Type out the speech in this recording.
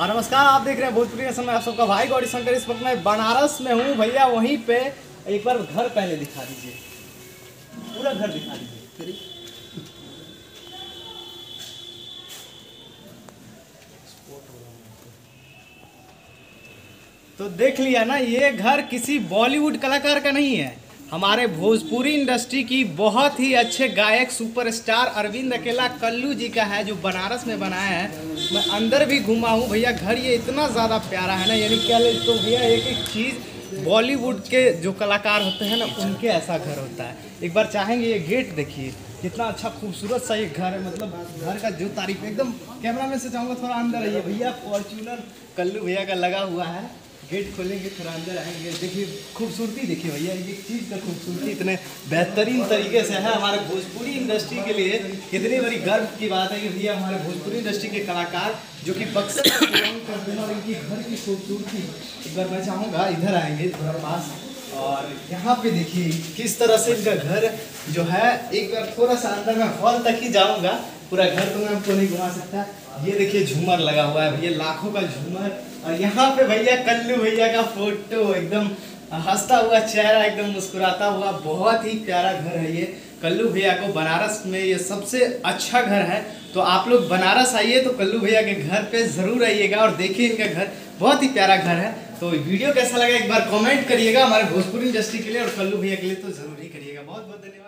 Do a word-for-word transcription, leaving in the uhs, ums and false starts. और नमस्कार, आप देख रहे हैं भोजपुरी समय। आप सबका भाई गौरी शंकर। इस वक्त मैं बनारस में हूँ भैया, वहीं पे एक बार घर पहले दिखा दीजिए, पूरा घर दिखा दीजिए। तो देख लिया ना, ये घर किसी बॉलीवुड कलाकार का नहीं है, हमारे भोजपुरी इंडस्ट्री की बहुत ही अच्छे गायक सुपरस्टार अरविंद अकेला कल्लू जी का है, जो बनारस में बनाया है। मैं अंदर भी घूमा हूँ भैया, घर ये इतना ज़्यादा प्यारा है ना, यानी क्या ले तो भैया एक एक चीज़ बॉलीवुड के जो कलाकार होते हैं ना, उनके ऐसा घर होता है। एक बार चाहेंगे ये गेट देखिए, कितना अच्छा खूबसूरत सा ये घर है, मतलब घर का जो तारीफ एकदम। कैमरा में से चाहूँगा थोड़ा अंदर आइए भैया, फॉर्चुनर कल्लू भैया का लगा हुआ है। गेट खोलेंगे, थोड़ा अंदर आएंगे, देखिए खूबसूरती, देखिए भैया ये चीज़ का खूबसूरती इतने बेहतरीन तरीके से है। हमारे भोजपुरी इंडस्ट्री के लिए कितनी बड़ी गर्व की बात है कि भैया हमारे भोजपुरी इंडस्ट्री के कलाकार जो कि बक्सर करते हैं, और इनकी घर की खूबसूरती। एक बार मैं चाहूँगा इधर आएंगे थोड़ा पास, और यहाँ पे देखिए किस तरह से इनका घर जो है। एक बार थोड़ा सा अंदर मैं हॉल तक ही जाऊँगा, पूरा घर तो मैं आपको नहीं घुमा सकता। ये देखिए झूमर लगा हुआ है भैया, लाखों का झूमर, और यहाँ पे भैया कल्लू भैया का फोटो, एकदम हंसता हुआ चेहरा, एकदम मुस्कुराता हुआ, बहुत ही प्यारा घर है ये। कल्लू भैया को बनारस में ये सबसे अच्छा घर है, तो आप लोग बनारस आइए तो कल्लू भैया के घर पे ज़रूर आइएगा और देखिए इनका घर, बहुत ही प्यारा घर है। तो वीडियो कैसा लगा एक बार कमेंट करिएगा, हमारे भोजपुरी इंडस्ट्री के लिए और कल्लू भैया के लिए तो ज़रूर ही करिएगा। बहुत बहुत धन्यवाद।